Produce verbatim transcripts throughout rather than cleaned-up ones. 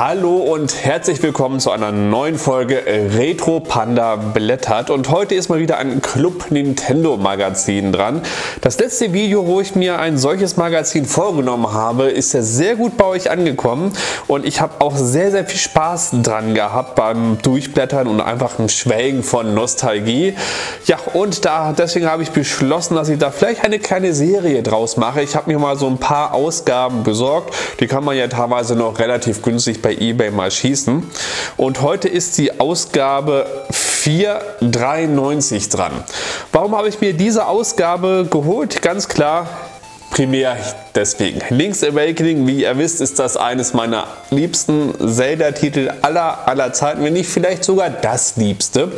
Hallo und herzlich willkommen zu einer neuen Folge Retro Panda Blättert, und heute ist mal wieder ein Club Nintendo Magazin dran. Das letzte Video, wo ich mir ein solches Magazin vorgenommen habe, ist ja sehr gut bei euch angekommen, und ich habe auch sehr sehr viel Spaß dran gehabt beim Durchblättern und einfach ein Schwelgen von Nostalgie. Ja, und da deswegen habe ich beschlossen, dass ich da vielleicht eine kleine Serie draus mache. Ich habe mir mal so ein paar Ausgaben besorgt, die kann man ja teilweise noch relativ günstig bei eBay mal schießen, und heute ist die Ausgabe vier dreiundneunzig dran. Warum habe ich mir diese Ausgabe geholt? Ganz klar, primär deswegen. Link's Awakening, wie ihr wisst, ist das eines meiner liebsten Zelda-Titel aller, aller Zeiten, wenn nicht vielleicht sogar das liebste.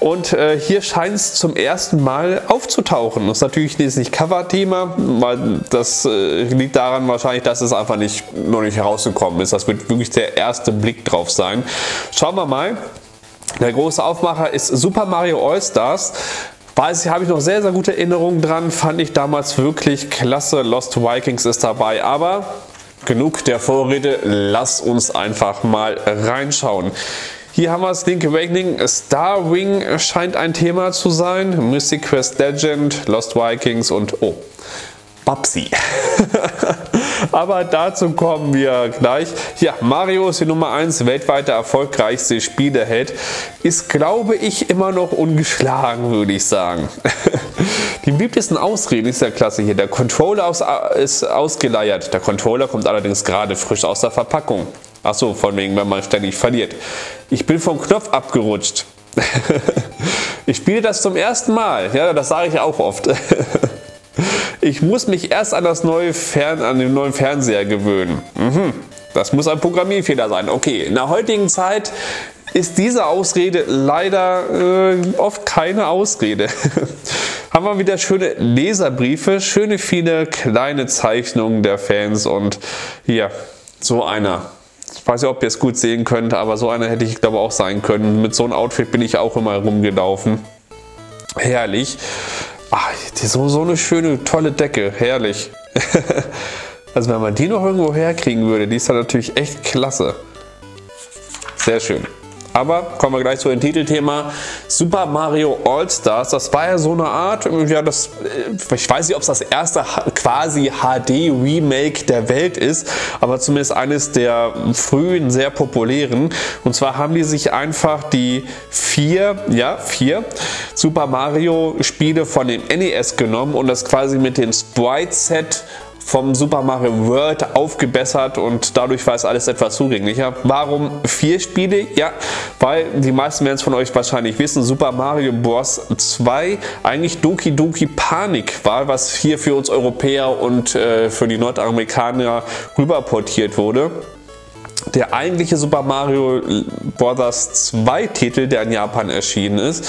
Und äh, hier scheint es zum ersten Mal aufzutauchen. Das ist natürlich nicht Cover-Thema, weil das äh, liegt daran wahrscheinlich, dass es einfach nicht, noch nicht herausgekommen ist. Das wird wirklich der erste Blick drauf sein. Schauen wir mal. Der große Aufmacher ist Super Mario All-Stars. Weiß ich, habe ich noch sehr, sehr gute Erinnerungen dran. Fand ich damals wirklich klasse. Lost Vikings ist dabei, aber genug der Vorrede. Lass uns einfach mal reinschauen. Hier haben wir es, Link's Awakening, Star Wing scheint ein Thema zu sein, Mystic Quest Legend, Lost Vikings und oh, Babsi. Aber dazu kommen wir gleich. Ja, Mario ist die Nummer eins, weltweiter erfolgreichste Spieleheld. Ist, glaube ich, immer noch ungeschlagen, würde ich sagen. Die beliebtesten Ausreden ist ja klasse hier. Der Controller aus, ist ausgeleiert. Der Controller kommt allerdings gerade frisch aus der Verpackung. Achso, von wegen, wenn man ständig verliert. Ich bin vom Knopf abgerutscht. Ich spiele das zum ersten Mal. Ja, das sage ich auch oft. Ich muss mich erst an, das neue Fern an den neuen Fernseher gewöhnen. Mhm. Das muss ein Programmierfehler sein. Okay, in der heutigen Zeit ist diese Ausrede leider äh, oft keine Ausrede. Haben wir wieder schöne Leserbriefe, schöne viele kleine Zeichnungen der Fans und hier, so einer. Ich weiß nicht, ob ihr es gut sehen könnt, aber so einer hätte ich, glaube ich, auch sein können. Mit so einem Outfit bin ich auch immer rumgelaufen. Herrlich. Ach, so, so eine schöne, tolle Decke. Herrlich. Also wenn man die noch irgendwo herkriegen würde, die ist dann natürlich echt klasse. Sehr schön. Aber kommen wir gleich zu dem Titelthema. Super Mario All-Stars, das war ja so eine Art, ja, das, ich weiß nicht, ob es das erste quasi H D-Remake der Welt ist, aber zumindest eines der frühen, sehr populären. Und zwar haben die sich einfach die vier, ja, vier Super Mario Spiele von dem N E S genommen und das quasi mit dem Sprite-Set vom Super Mario World aufgebessert, und dadurch war es alles etwas zugänglicher. Warum vier Spiele? Ja, weil die meisten werden es von euch wahrscheinlich wissen, Super Mario Bros. zwei eigentlich Doki Doki Panik war, was hier für uns Europäer und äh, für die Nordamerikaner rüberportiert wurde. Der eigentliche Super Mario Bros. zwei Titel, der in Japan erschienen ist,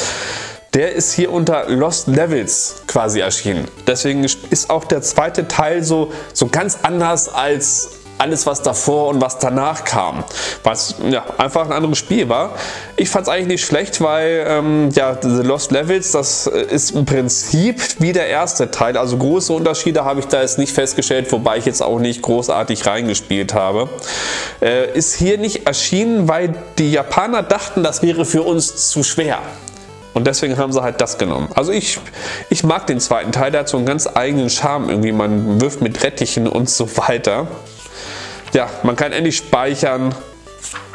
der ist hier unter Lost Levels quasi erschienen. Deswegen ist auch der zweite Teil so, so ganz anders als alles, was davor und was danach kam. Was ja einfach ein anderes Spiel war. Ich fand es eigentlich nicht schlecht, weil ähm, ja, The Lost Levels, das ist im Prinzip wie der erste Teil. Also große Unterschiede habe ich da jetzt nicht festgestellt, wobei ich jetzt auch nicht großartig reingespielt habe. Äh, ist hier nicht erschienen, weil die Japaner dachten, das wäre für uns zu schwer. Und deswegen haben sie halt das genommen. Also ich, ich mag den zweiten Teil, der hat so einen ganz eigenen Charme irgendwie. Man wirft mit Rettichen und so weiter. Ja, man kann endlich speichern,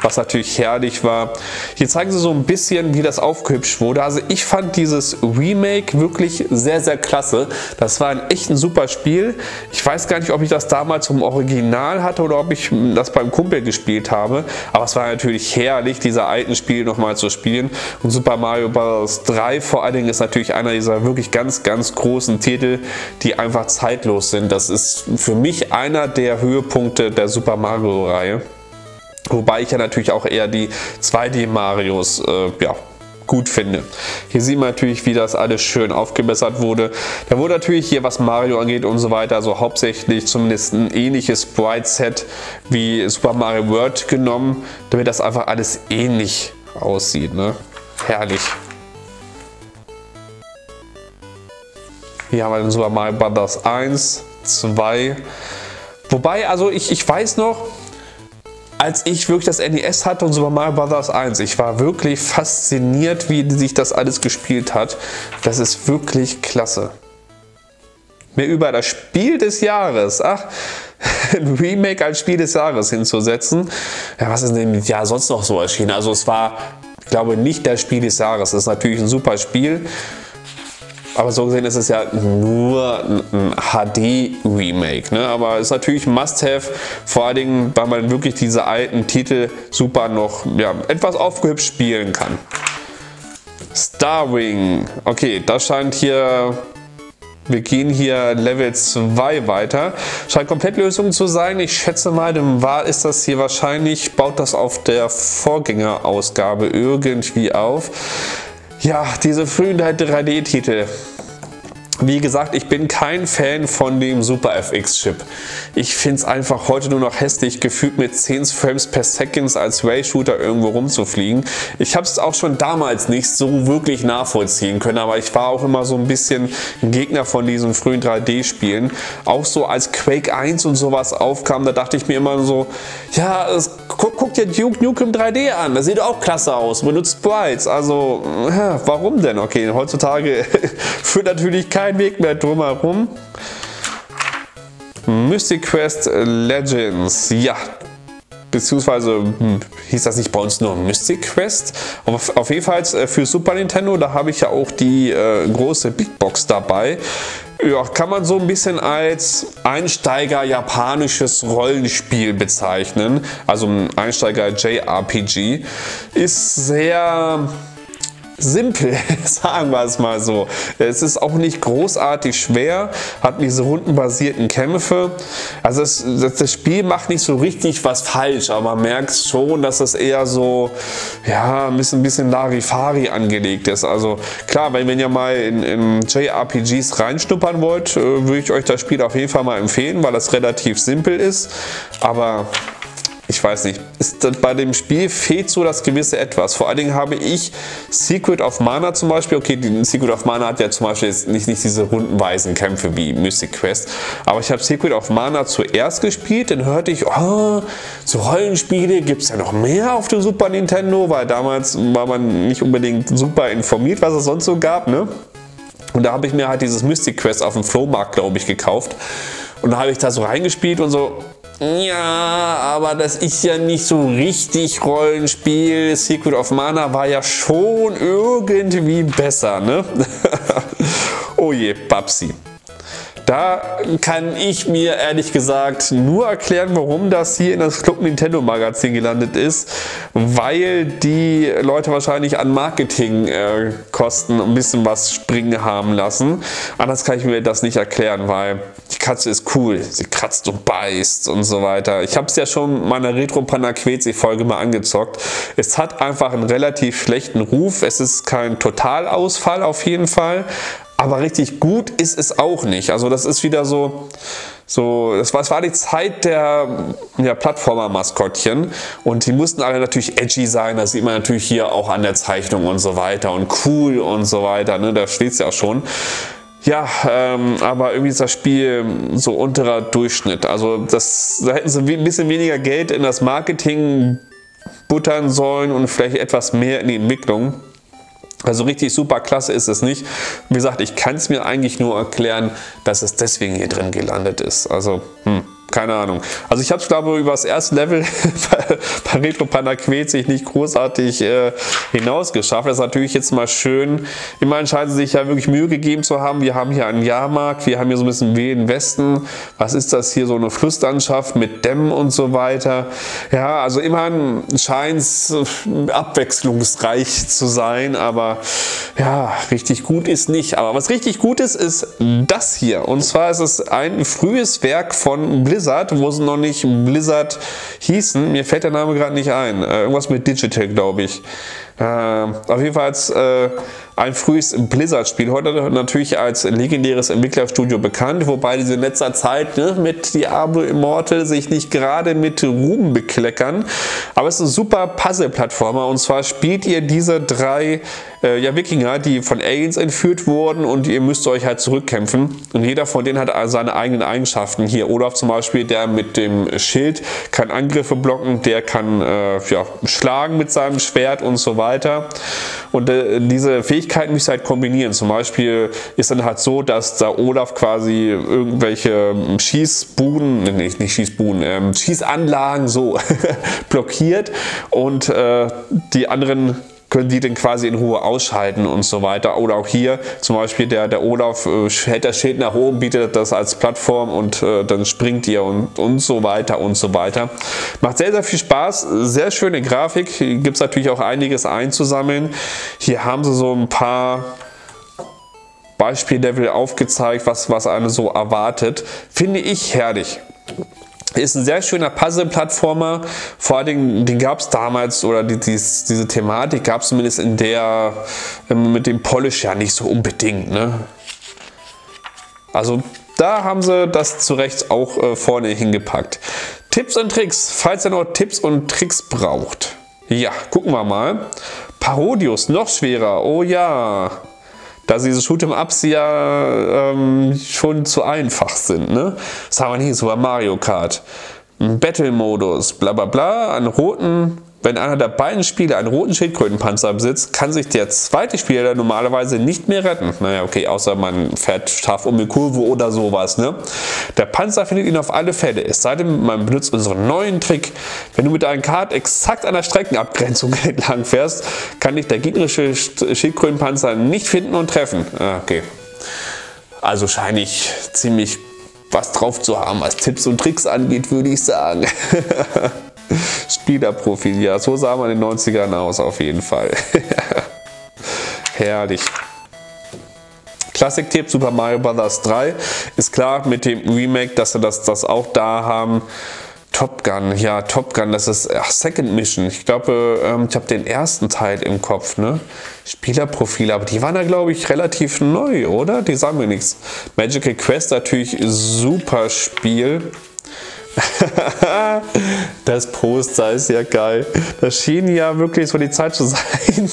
was natürlich herrlich war. Hier zeigen sie so ein bisschen, wie das aufgehübscht wurde. Also ich fand dieses Remake wirklich sehr, sehr klasse. Das war ein echt ein super Spiel. Ich weiß gar nicht, ob ich das damals im Original hatte oder ob ich das beim Kumpel gespielt habe. Aber es war natürlich herrlich, diese alten Spiele nochmal zu spielen. Und Super Mario Bros. drei vor allen Dingen ist natürlich einer dieser wirklich ganz, ganz großen Titel, die einfach zeitlos sind. Das ist für mich einer der Höhepunkte der Super Mario-Reihe. Wobei ich ja natürlich auch eher die zwei D Marios äh, ja, gut finde. Hier sieht man natürlich, wie das alles schön aufgebessert wurde. Da wurde natürlich hier, was Mario angeht und so weiter, also hauptsächlich zumindest ein ähnliches Sprite-Set wie Super Mario World genommen, damit das einfach alles ähnlich aussieht. Ne? Herrlich. Hier haben wir den Super Mario Bros. eins, zwei. Wobei, also ich, ich weiß noch, als ich wirklich das N E S hatte und Super Mario Bros. eins. Ich war wirklich fasziniert, wie sich das alles gespielt hat. Das ist wirklich klasse. Mir über das Spiel des Jahres, ach, ein Remake als Spiel des Jahres hinzusetzen. Ja, was ist denn im Jahr sonst noch so erschienen? Also es war, ich glaube, nicht das Spiel des Jahres. Das ist natürlich ein super Spiel. Aber so gesehen ist es ja nur ein H D-Remake, ne? Aber es ist natürlich ein Must-Have, vor allen Dingen, weil man wirklich diese alten Titel super noch, ja, etwas aufgehübscht spielen kann. Star Wing. Okay, das scheint hier... Wir gehen hier Level zwei weiter. Scheint Komplettlösung zu sein. Ich schätze mal, dem war ist das hier wahrscheinlich, baut das auf der Vorgängerausgabe irgendwie auf. Ja, diese frühen drei D-Titel. Wie gesagt, ich bin kein Fan von dem Super F X-Chip. Ich finde es einfach heute nur noch hässlich, gefühlt mit zehn Frames per Second als Ray-Shooter irgendwo rumzufliegen. Ich habe es auch schon damals nicht so wirklich nachvollziehen können, aber ich war auch immer so ein bisschen ein Gegner von diesen frühen drei D-Spielen. Auch so als Quake eins und sowas aufkam, da dachte ich mir immer so, ja, es, guck, guck dir Duke Nukem drei D an, das sieht auch klasse aus, benutzt Sprites, also ja, warum denn? Okay, heutzutage führt natürlich kein Weg mehr drumherum. Mystic Quest Legends, ja, beziehungsweise hm, hieß das nicht bei uns nur Mystic Quest? Auf, auf jeden Fall für Super Nintendo, da habe ich ja auch die äh, große Big Box dabei. Ja, kann man so ein bisschen als Einsteiger-japanisches Rollenspiel bezeichnen, also ein Einsteiger-J R P G. Ist sehr... simpel, sagen wir es mal so. Es ist auch nicht großartig schwer, hat diese rundenbasierten Kämpfe. Also es, das, das Spiel macht nicht so richtig was falsch, aber man merkt schon, dass es eher so, ja, ein bisschen, ein bisschen Larifari angelegt ist. Also klar, wenn, wenn ihr mal in, in J R P Gs reinschnuppern wollt, äh, würde ich euch das Spiel auf jeden Fall mal empfehlen, weil das relativ simpel ist. Aber... ich weiß nicht, ist das, bei dem Spiel fehlt so das gewisse Etwas. Vor allen Dingen habe ich Secret of Mana zum Beispiel, okay, die Secret of Mana hat ja zum Beispiel jetzt nicht, nicht diese rundenweisen Kämpfe wie Mystic Quest, aber ich habe Secret of Mana zuerst gespielt, dann hörte ich, oh, so Rollenspiele gibt es ja noch mehr auf dem Super Nintendo, weil damals war man nicht unbedingt super informiert, was es sonst so gab, ne? Und da habe ich mir halt dieses Mystic Quest auf dem Flohmarkt, glaube ich, gekauft und da habe ich da so reingespielt und so... ja, aber das ist ja nicht so richtig Rollenspiel. Secret of Mana war ja schon irgendwie besser, ne? Oh je, Babsi. Da kann ich mir ehrlich gesagt nur erklären, warum das hier in das Club Nintendo Magazin gelandet ist, weil die Leute wahrscheinlich an Marketingkosten äh, ein bisschen was springen haben lassen. Anders kann ich mir das nicht erklären, weil die Katze ist cool, sie kratzt und beißt und so weiter. Ich habe es ja schon in meiner Retro Panda Blättert Folge mal angezockt. Es hat einfach einen relativ schlechten Ruf, es ist kein Totalausfall auf jeden Fall. Aber richtig gut ist es auch nicht. Also das ist wieder so, so das war, das war die Zeit der, der Plattformer-Maskottchen. Und die mussten alle natürlich edgy sein. Das sieht man natürlich hier auch an der Zeichnung und so weiter. Und cool und so weiter, ne? Da steht es ja schon. Ja, ähm, aber irgendwie ist das Spiel so unterer Durchschnitt. Also das, da hätten sie ein bisschen weniger Geld in das Marketing buttern sollen und vielleicht etwas mehr in die Entwicklung. Also richtig super klasse ist es nicht. Wie gesagt, ich kann es mir eigentlich nur erklären, dass es deswegen hier drin gelandet ist. Also, hm, keine Ahnung. Also ich habe es, glaube ich, über das erste Level bei Retro Panda Quält sich nicht großartig äh, hinausgeschafft. Das ist natürlich jetzt mal schön. Immerhin scheint sie sich ja wirklich Mühe gegeben zu haben. Wir haben hier einen Jahrmarkt, wir haben hier so ein bisschen Wilden Westen. Was ist das hier? So eine Flusslandschaft mit Dämmen und so weiter. Ja, also immerhin scheint es abwechslungsreich zu sein, aber ja, richtig gut ist nicht. Aber was richtig gut ist, ist das hier. Und zwar ist es ein frühes Werk von Blizzard, wo sie noch nicht Blizzard hießen. Mir fällt der Name gerade nicht ein. Äh, irgendwas mit Digital, glaube ich. Äh, auf jeden Fall äh, ein frühes Blizzard-Spiel, heute natürlich als legendäres Entwicklerstudio bekannt, wobei diese in letzter Zeit ne, mit Diablo Immortal sich nicht gerade mit Ruhm bekleckern, aber es ist ein super Puzzle-Plattformer, und zwar spielt ihr diese drei äh, ja, Wikinger, die von Aliens entführt wurden, und ihr müsst euch halt zurückkämpfen, und jeder von denen hat seine eigenen Eigenschaften. Hier Olaf zum Beispiel, der mit dem Schild kann Angriffe blocken, der kann äh, ja, schlagen mit seinem Schwert und so weiter, und äh, diese Fähigkeiten müsst ihr halt kombinieren. Zum Beispiel ist dann halt so, dass da Olaf quasi irgendwelche Schießbuden, nee, nicht, nicht Schießbuden, ähm, Schießanlagen so blockiert, und äh, die anderen können die denn quasi in Ruhe ausschalten und so weiter. Oder auch hier zum Beispiel der, der Olaf äh, hält das Schild nach oben, bietet das als Plattform, und äh, dann springt ihr und, und so weiter und so weiter. Macht sehr, sehr viel Spaß, sehr schöne Grafik, gibt es natürlich auch einiges einzusammeln. Hier haben sie so ein paar Beispiellevel aufgezeigt, was, was einen so erwartet. Finde ich herrlich. Ist ein sehr schöner Puzzle-Plattformer, vor allen Dingen, den gab es damals, oder die, die, diese Thematik gab es zumindest in der, mit dem Polish ja nicht so unbedingt, ne? Also da haben sie das zu Recht auch äh, vorne hingepackt. Tipps und Tricks, falls ihr noch Tipps und Tricks braucht. Ja, gucken wir mal. Parodius, noch schwerer, oh ja. Da diese Shoot'em-Ups ja ähm, schon zu einfach sind, ne? Das haben wir hier, Super Mario Kart. Battle-Modus, bla bla bla, einen roten, wenn einer der beiden Spieler einen roten Schildkrötenpanzer besitzt, kann sich der zweite Spieler normalerweise nicht mehr retten. Naja, okay, außer man fährt scharf um die Kurve oder sowas, ne? Der Panzer findet ihn auf alle Fälle, es sei denn, man benutzt unseren neuen Trick. Wenn du mit deinem Kart exakt an der Streckenabgrenzung entlang fährst, kann dich der gegnerische Schildkrötenpanzer nicht finden und treffen. Okay, also scheine ich ziemlich was drauf zu haben, was Tipps und Tricks angeht, würde ich sagen. Spielerprofil, ja, so sah man in den neunzigern aus, auf jeden Fall. Herrlich. Klassik-Tipp, Super Mario Bros. drei. Ist klar mit dem Remake, dass sie das, das auch da haben. Top Gun, ja, Top Gun, das ist ach, Second Mission. Ich glaube, ähm, ich habe den ersten Teil im Kopf, ne? Spielerprofile, aber die waren da, glaube ich, relativ neu, oder? Die sagen mir nichts. Magical Quest, natürlich super Spiel. Das Poster ist ja geil. Das schien ja wirklich so die Zeit zu sein,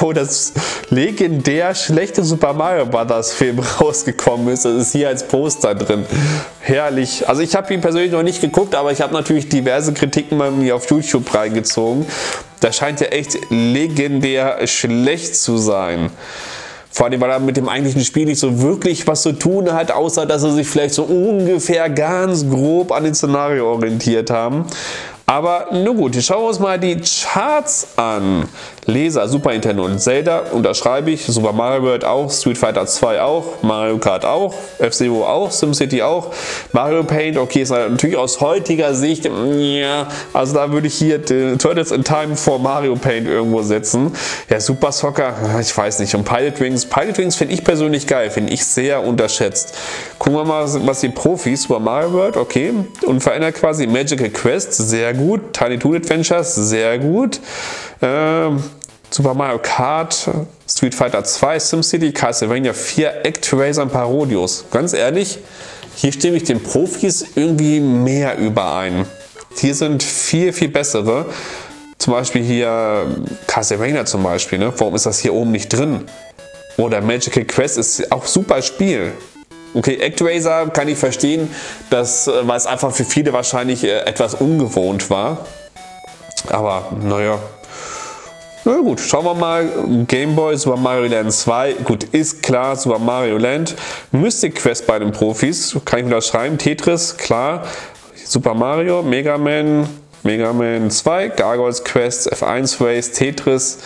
wo das legendär schlechte Super Mario Bros. Film rausgekommen ist. Das ist hier als Poster drin. Herrlich. Also ich habe ihn persönlich noch nicht geguckt, aber ich habe natürlich diverse Kritiken bei mir auf YouTube reingezogen. Das scheint ja echt legendär schlecht zu sein. Vor allem, weil er mit dem eigentlichen Spiel nicht so wirklich was zu tun hat, außer dass sie sich vielleicht so ungefähr ganz grob an den Szenario orientiert haben. Aber nun gut, schauen wir uns mal die Charts an. Leser, Super Nintendo und Zelda, unterschreibe ich, Super Mario World auch, Street Fighter zwei auch, Mario Kart auch, F-Zero auch, SimCity auch, Mario Paint, okay, ist natürlich aus heutiger Sicht, ja, also da würde ich hier Turtles in Time vor Mario Paint irgendwo setzen. Ja, Super Soccer, ich weiß nicht, und Pilot Wings, Pilot Wings finde ich persönlich geil, finde ich sehr unterschätzt. Gucken wir mal, was die Profis, Super Mario World, okay, und verändert quasi Magical Quest, sehr gut, Tiny Toon Adventures, sehr gut, ähm, Super Mario Kart, Street Fighter zwei, SimCity, Castlevania vier, ActRaiser und Parodius. Ganz ehrlich, hier stimme ich den Profis irgendwie mehr überein. Hier sind viel, viel bessere. Zum Beispiel hier Castlevania zum Beispiel, ne? Warum ist das hier oben nicht drin? Oder Magical Quest ist auch super Spiel. Okay, ActRaiser kann ich verstehen, dass, weil es einfach für viele wahrscheinlich etwas ungewohnt war. Aber naja. Na gut, schauen wir mal, Game Boy, Super Mario Land zwei, gut, ist klar, Super Mario Land, Mystic Quest bei den Profis, kann ich unterschreiben, Tetris, klar, Super Mario, Mega Man, Mega Man zwei, Gargoyles Quest, F eins Race, Tetris,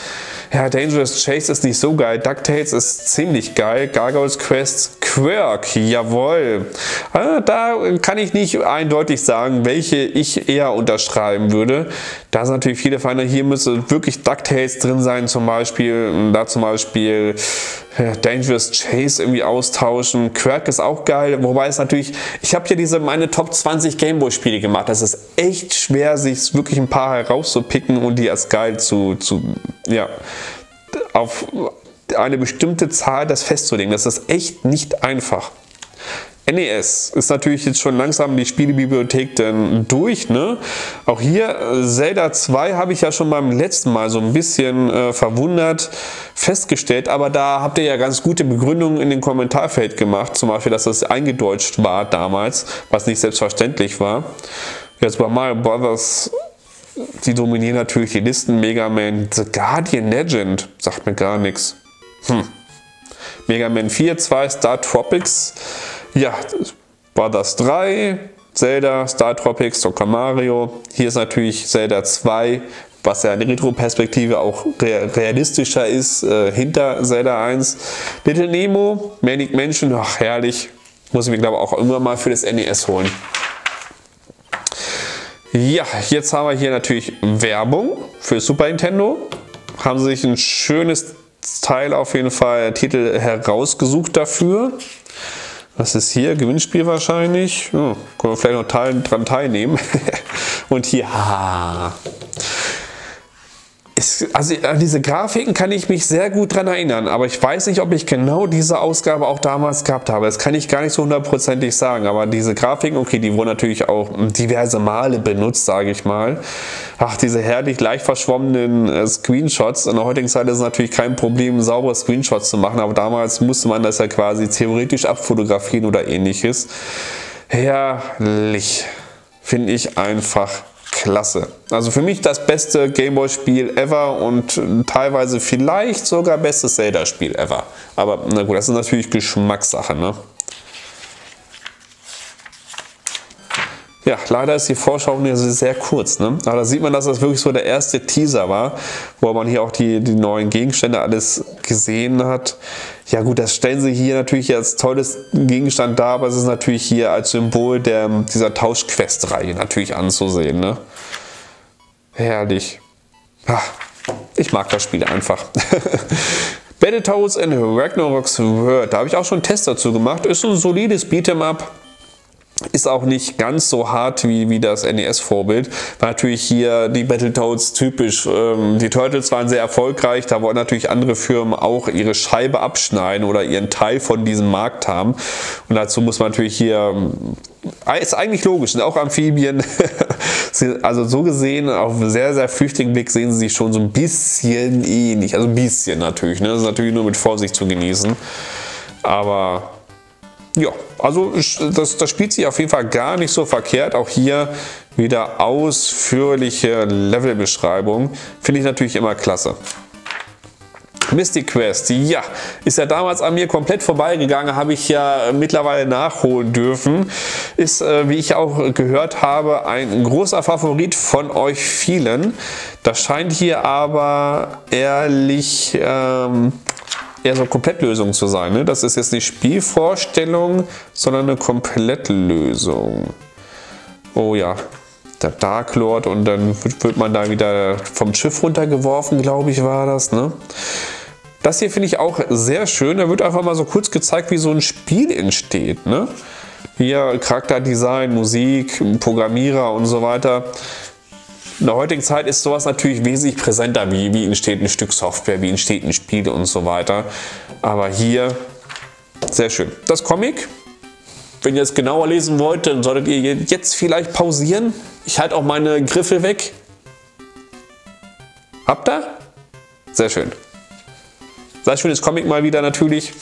ja, Dangerous Chase ist nicht so geil, DuckTales ist ziemlich geil, Gargoyles Quest, Quirk, jawohl, ah, da kann ich nicht eindeutig sagen, welche ich eher unterschreiben würde, da sind natürlich viele Feinde, hier müsste wirklich DuckTales drin sein zum Beispiel, da zum Beispiel ja, Dangerous Chase irgendwie austauschen, Quirk ist auch geil, wobei es natürlich, ich habe hier diese meine Top zwanzig Gameboy Spiele gemacht, das ist echt schwer, sich wirklich ein paar herauszupicken und die als geil zu, zu ja, auf eine bestimmte Zahl das festzulegen. Das ist echt nicht einfach. N E S ist natürlich jetzt schon langsam die Spielebibliothek denn durch, ne? Auch hier Zelda zwei habe ich ja schon beim letzten Mal so ein bisschen äh, verwundert festgestellt, aber da habt ihr ja ganz gute Begründungen in den Kommentarfeld gemacht, zum Beispiel, dass das eingedeutscht war damals, was nicht selbstverständlich war. Jetzt bei Mario Brothers, die dominieren natürlich die Listen, Mega Man, The Guardian Legend, sagt mir gar nichts. Hm. Mega Man vier, zwei, Star Tropics, ja, Brothers drei, Zelda, Star Tropics, Super Mario, hier ist natürlich Zelda zwei, was ja in der Retro-Perspektive auch realistischer ist, äh, hinter Zelda eins, Little Nemo, Manic Mansion, ach herrlich, muss ich mir glaube ich auch irgendwann mal für das N E S holen. Ja, jetzt haben wir hier natürlich Werbung für Super Nintendo, haben sie sich ein schönes Teil auf jeden Fall, Titel herausgesucht dafür. Was ist hier? Gewinnspiel wahrscheinlich. Hm, können wir vielleicht noch teil, dran teilnehmen. Und hier, ah, es, also an diese Grafiken kann ich mich sehr gut dran erinnern, aber ich weiß nicht, ob ich genau diese Ausgabe auch damals gehabt habe. Das kann ich gar nicht so hundertprozentig sagen, aber diese Grafiken, okay, die wurden natürlich auch diverse Male benutzt, sage ich mal. Ach, diese herrlich leicht verschwommenen äh, Screenshots. In der heutigen Zeit ist es natürlich kein Problem, saubere Screenshots zu machen, aber damals musste man das ja quasi theoretisch abfotografieren oder ähnliches. Herrlich. Finde ich einfach klasse. Also für mich das beste Gameboy-Spiel ever und teilweise vielleicht sogar bestes Zelda-Spiel ever. Aber na gut, das ist natürlich Geschmackssache, ne? Ja, leider ist die Vorschau hier sehr kurz, ne? Aber da sieht man, dass das wirklich so der erste Teaser war, wo man hier auch die, die neuen Gegenstände alles gesehen hat. Ja gut, das stellen sie hier natürlich als tolles Gegenstand dar, aber es ist natürlich hier als Symbol der, dieser Tauschquest-Reihe natürlich anzusehen, ne? Herrlich. Ach, ich mag das Spiel einfach. Battletoads and Ragnarok's World, da habe ich auch schon einen Test dazu gemacht. Ist ein solides Beat'em-up. Ist auch nicht ganz so hart wie, wie das N E S-Vorbild, weil natürlich hier die Battletoads typisch, ähm, die Turtles waren sehr erfolgreich, da wollten natürlich andere Firmen auch ihre Scheibe abschneiden oder ihren Teil von diesem Markt haben und dazu muss man natürlich hier, ist eigentlich logisch, sind auch Amphibien, also so gesehen, auf sehr, sehr flüchtigen Blick sehen sie sich schon so ein bisschen ähnlich, also ein bisschen natürlich, ne? Das ist natürlich nur mit Vorsicht zu genießen, aber ja, also das, das spielt sich auf jeden Fall gar nicht so verkehrt. Auch hier wieder ausführliche Levelbeschreibung. Finde ich natürlich immer klasse. Mystic Quest, ja, ist ja damals an mir komplett vorbeigegangen, habe ich ja mittlerweile nachholen dürfen. Ist, wie ich auch gehört habe, ein großer Favorit von euch vielen. Das scheint hier aber ehrlich ähm, eher so eine Komplettlösung zu sein, ne? Das ist jetzt nicht Spielvorstellung, sondern eine Komplettlösung. Oh ja, der Dark Lord und dann wird man da wieder vom Schiff runtergeworfen, glaube ich, war das, ne? Das hier finde ich auch sehr schön. Da wird einfach mal so kurz gezeigt, wie so ein Spiel entsteht, ne? Hier Charakterdesign, Musik, Programmierer und so weiter. In der heutigen Zeit ist sowas natürlich wesentlich präsenter, wie, wie entsteht ein Stück Software, wie entsteht ein Spiel und so weiter. Aber hier, sehr schön. Das Comic, wenn ihr es genauer lesen wollt, dann solltet ihr jetzt vielleicht pausieren. Ich halte auch meine Griffe weg. Habt ihr? Sehr schön. Sehr schönes Comic mal wieder natürlich.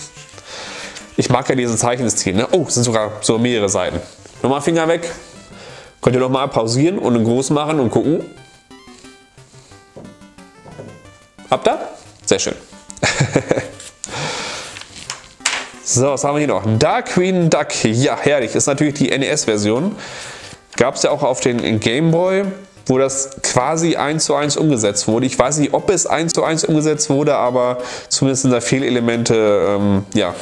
Ich mag ja diesen Zeichenstil, ne? Oh, es sind sogar so mehrere Seiten. Nochmal Finger weg. Könnt ihr nochmal pausieren und groß machen und gucken. Habt ihr? Sehr schön. So, was haben wir hier noch? Darkwing Duck. Ja, herrlich. Ist natürlich die N E S-Version. Gab es ja auch auf den Game Boy, wo das quasi eins zu eins umgesetzt wurde. Ich weiß nicht, ob es eins zu eins umgesetzt wurde, aber zumindest sind da Fehlelemente, ähm, ja,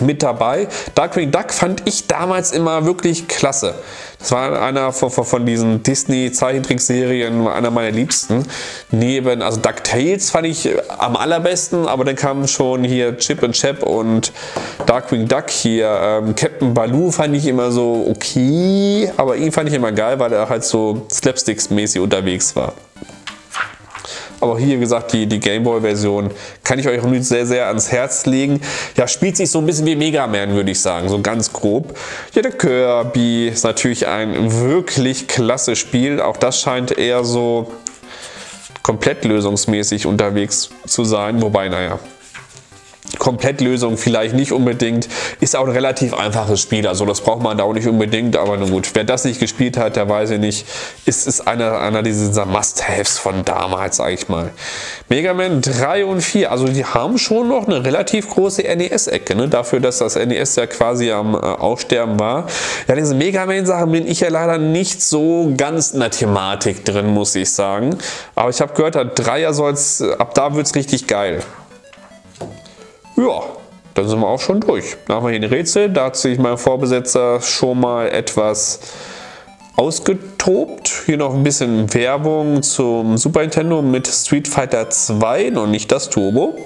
mit dabei. Darkwing Duck fand ich damals immer wirklich klasse. Das war einer von, von, von diesen Disney-Zeichentrickserien, einer meiner liebsten. Neben, also DuckTales fand ich am allerbesten, aber dann kamen schon hier Chip and Chap und Darkwing Duck hier. Ähm, Captain Baloo fand ich immer so okay, aber ihn fand ich immer geil, weil er halt so Slapsticks-mäßig unterwegs war. Aber hier, wie gesagt, die, die Gameboy-Version kann ich euch sehr, sehr ans Herz legen. Ja, spielt sich so ein bisschen wie Mega Man, würde ich sagen, so ganz grob. Ja, der Kirby ist natürlich ein wirklich klasse Spiel. Auch das scheint eher so komplett lösungsmäßig unterwegs zu sein, wobei, naja, Komplettlösung vielleicht nicht unbedingt, ist auch ein relativ einfaches Spiel, also das braucht man da auch nicht unbedingt, aber nun gut, wer das nicht gespielt hat, der weiß ja nicht, ist es einer, einer dieser Must-Haves von damals, sag ich mal. Mega Man drei und vier, also die haben schon noch eine relativ große N E S-Ecke, ne? Dafür, dass das N E S ja quasi am äh, Aussterben war. Ja, diese Mega Man-Sachen bin ich ja leider nicht so ganz in der Thematik drin, muss ich sagen, aber ich habe gehört, ab Dreier soll's, ab da wird's richtig geil. Ja, dann sind wir auch schon durch. Dann haben wir hier ein Rätsel, da hat sich mein Vorbesitzer schon mal etwas ausgetobt. Hier noch ein bisschen Werbung zum Super Nintendo mit Street Fighter zwei, noch nicht das Turbo.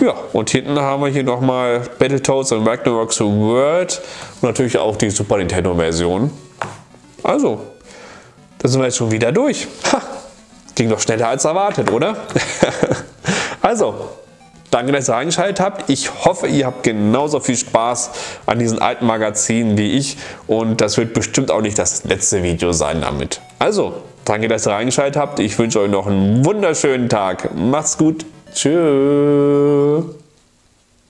Ja, und hinten haben wir hier nochmal Battletoads und Ragnarok's World und natürlich auch die Super Nintendo Version. Also, da sind wir jetzt schon wieder durch. Ha, ging doch schneller als erwartet, oder? Also, danke, dass ihr eingeschaltet habt. Ich hoffe, ihr habt genauso viel Spaß an diesen alten Magazinen wie ich. Und das wird bestimmt auch nicht das letzte Video sein damit. Also, danke, dass ihr eingeschaltet habt. Ich wünsche euch noch einen wunderschönen Tag. Macht's gut. Tschüss.